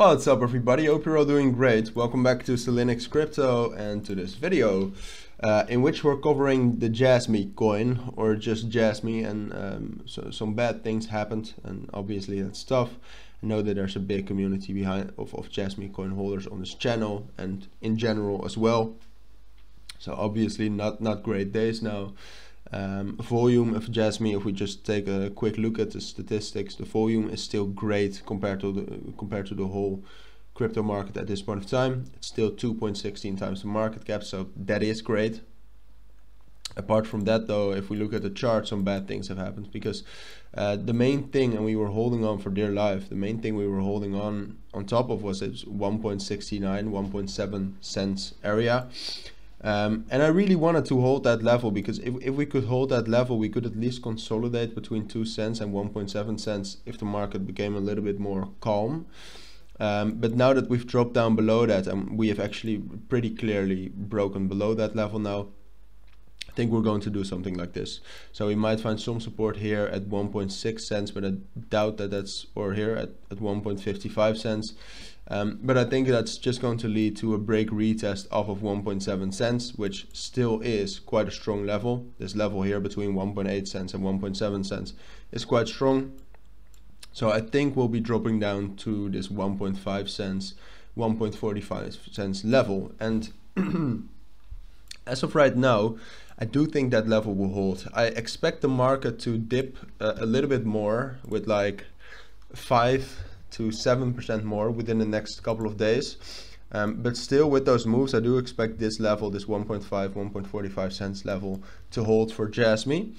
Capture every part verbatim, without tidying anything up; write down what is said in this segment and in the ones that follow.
What's up everybody, hope you're all doing great. Welcome back to Celinix Crypto and to this video uh, in which we're covering the Jasmy coin, or just Jasmy, and um, so some bad things happened and obviously that's tough. I know that there's a big community behind of, of Jasmy coin holders on this channel and in general as well. So obviously not, not great days now. Um, volume of Jasmy, if we just take a quick look at the statistics, the volume is still great compared to the compared to the whole crypto market at this point of time. It's still two point one six times the market cap, so that is great. Apart from that though, if we look at the chart, some bad things have happened because uh, the main thing, and we were holding on for dear life, the main thing we were holding on on top of was its one point six nine, one point seven cents area. Um, and I really wanted to hold that level because if, if we could hold that level, we could at least consolidate between two cents and one point seven cents if the market became a little bit more calm. Um, but now that we've dropped down below that, and we have actually pretty clearly broken below that level now, I think we're going to do something like this. So we might find some support here at one point six cents, but I doubt that that's, or here at, at one point five five cents. Um, but I think that's just going to lead to a break retest off of one point seven cents, which still is quite a strong level. This level here between one point eight cents and one point seven cents is quite strong. So I think we'll be dropping down to this one point five cents, one point four five cents level. And as of right now, I do think that level will hold. I expect the market to dip a, a little bit more with like five to seven percent more within the next couple of days, um, but still with those moves I do expect this level, this one point five, one point four five cents level to hold for Jasmy.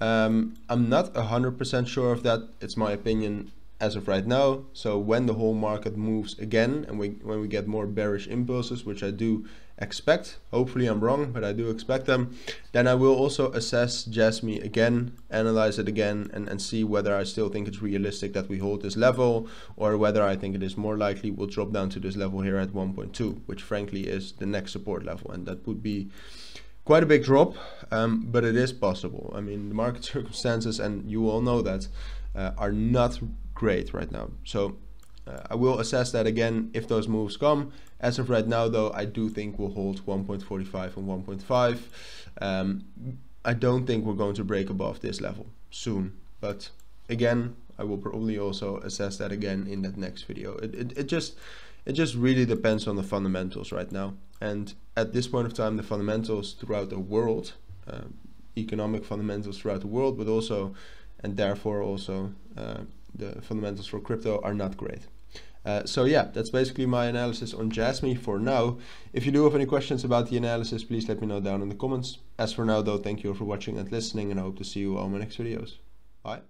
um, I'm not a hundred percent sure of that. It's my opinion as of right now. So when the whole market moves again and we when we get more bearish impulses, which I do expect, hopefully I'm wrong, but I do expect them, then I will also assess Jasmy again, analyze it again, and, and see whether I still think it's realistic that we hold this level, or whether I think it is more likely we'll drop down to this level here at one point two, which frankly is the next support level, and that would be quite a big drop, um, but it is possible. I mean, the market circumstances, and you all know that, uh, are not great right now. So uh, I will assess that again if those moves come. As of right now though, I do think we'll hold one point four five and one point five. um, I don't think we're going to break above this level soon, but again I will probably also assess that again in that next video. It, it, it just it just really depends on the fundamentals right now, and at this point of time the fundamentals throughout the world, uh, economic fundamentals throughout the world, but also and therefore also uh, the fundamentals for crypto are not great. Uh, so yeah, that's basically my analysis on Jasmy for now. If you do have any questions about the analysis, please let me know down in the comments. As for now though, thank you all for watching and listening, and I hope to see you all in my next videos. Bye.